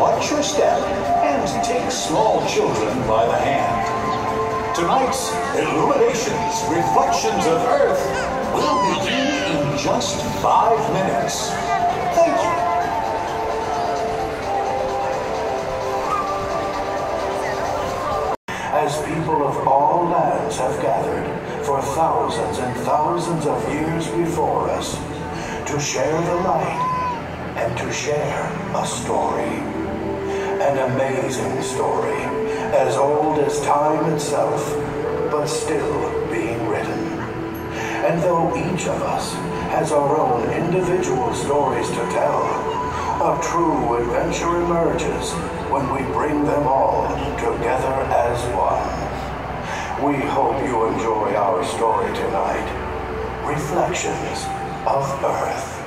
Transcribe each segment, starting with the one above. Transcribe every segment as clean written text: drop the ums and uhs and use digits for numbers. Watch your step and take small children by the hand. Tonight's Illuminations, Reflections of Earth will begin in just 5 minutes. Thank you. As people of all lands have gathered for thousands and thousands of years before us to share the light and to share a story, an amazing story, as old as time itself, but still being written. And though each of us has our own individual stories to tell, a true adventure emerges when we bring them all together as one. We hope you enjoy our story tonight, Reflections of Earth.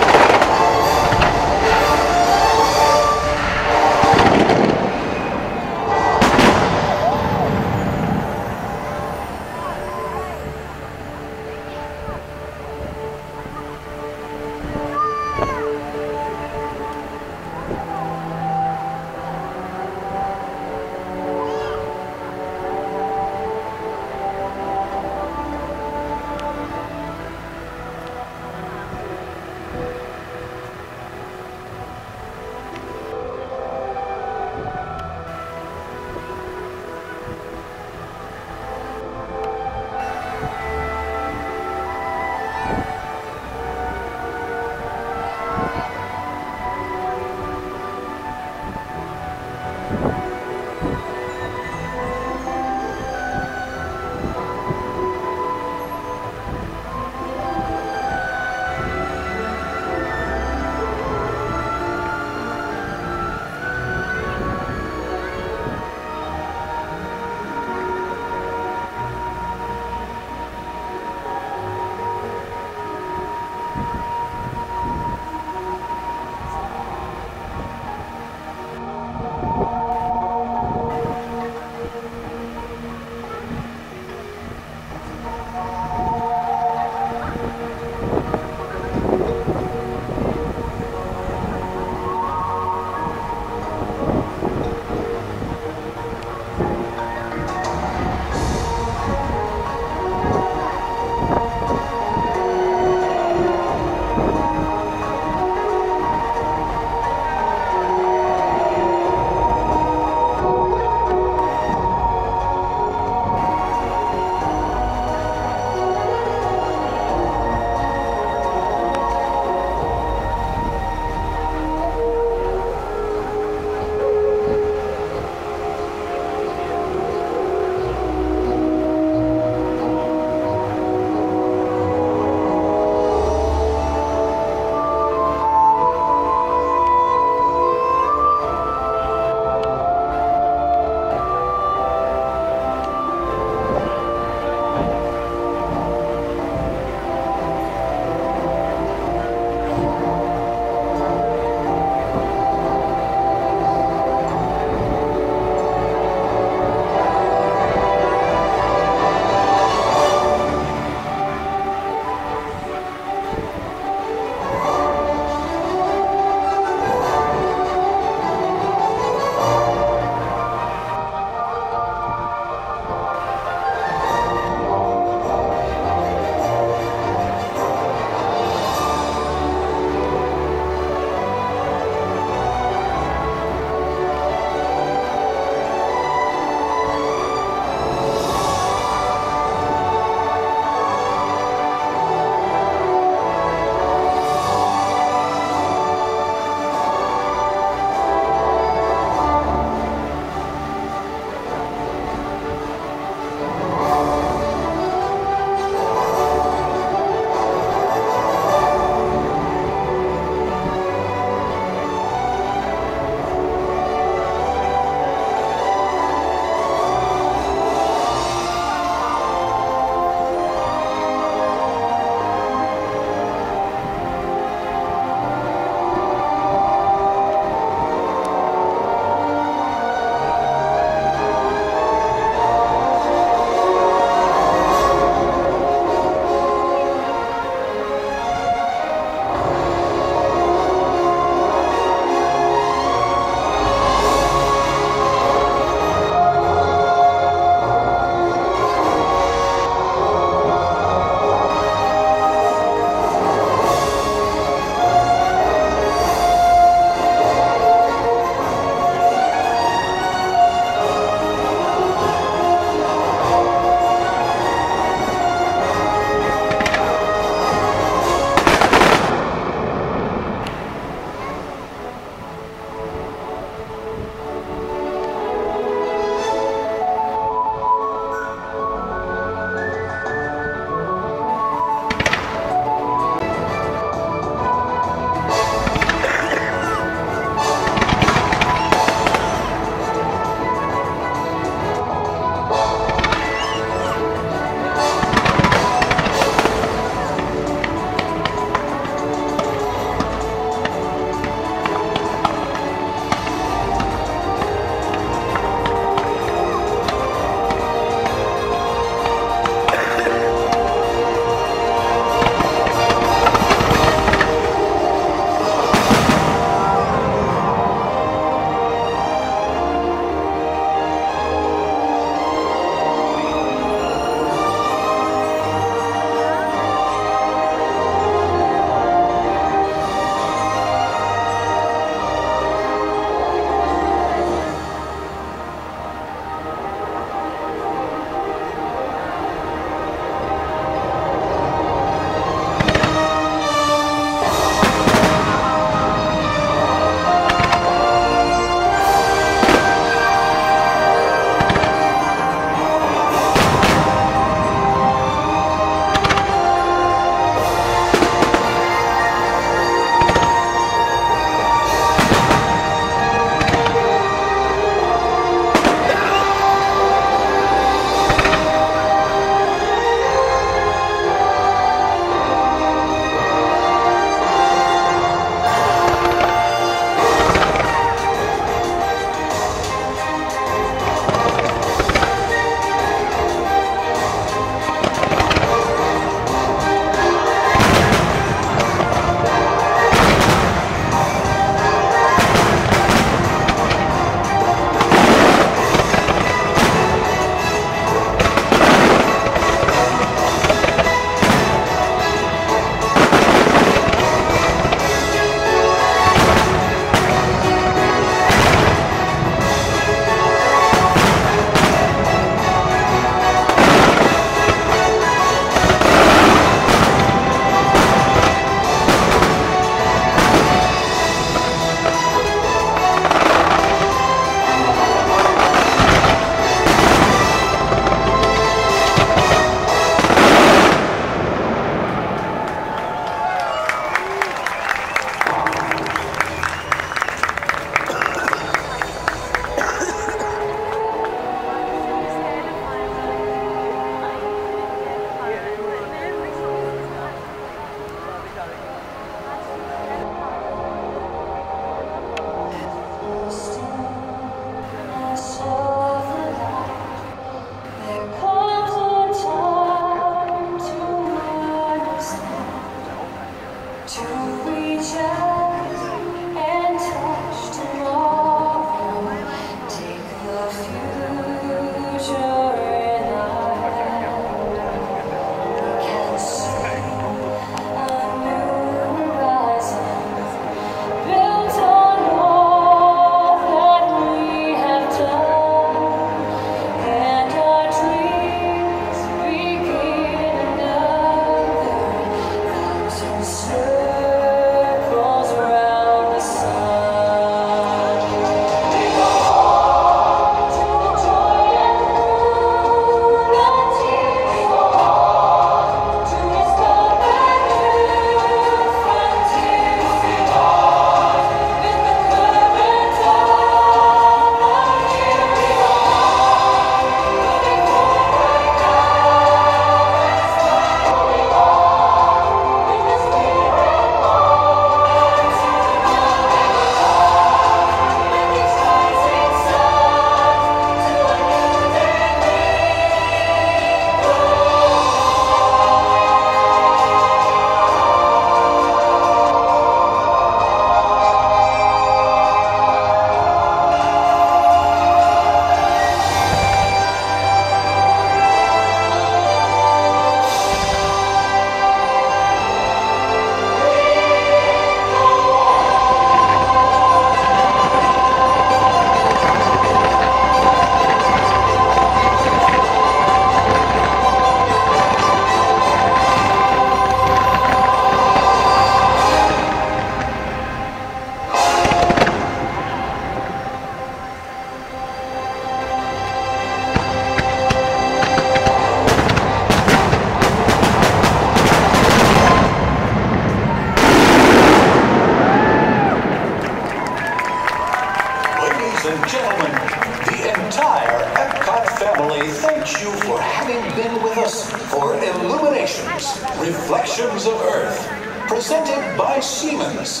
presented by Siemens.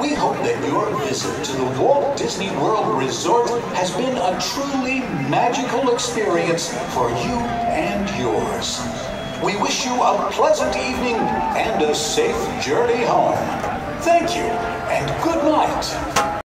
We hope that your visit to the Walt Disney World Resort has been a truly magical experience for you and yours. We wish you a pleasant evening and a safe journey home. Thank you, and good night.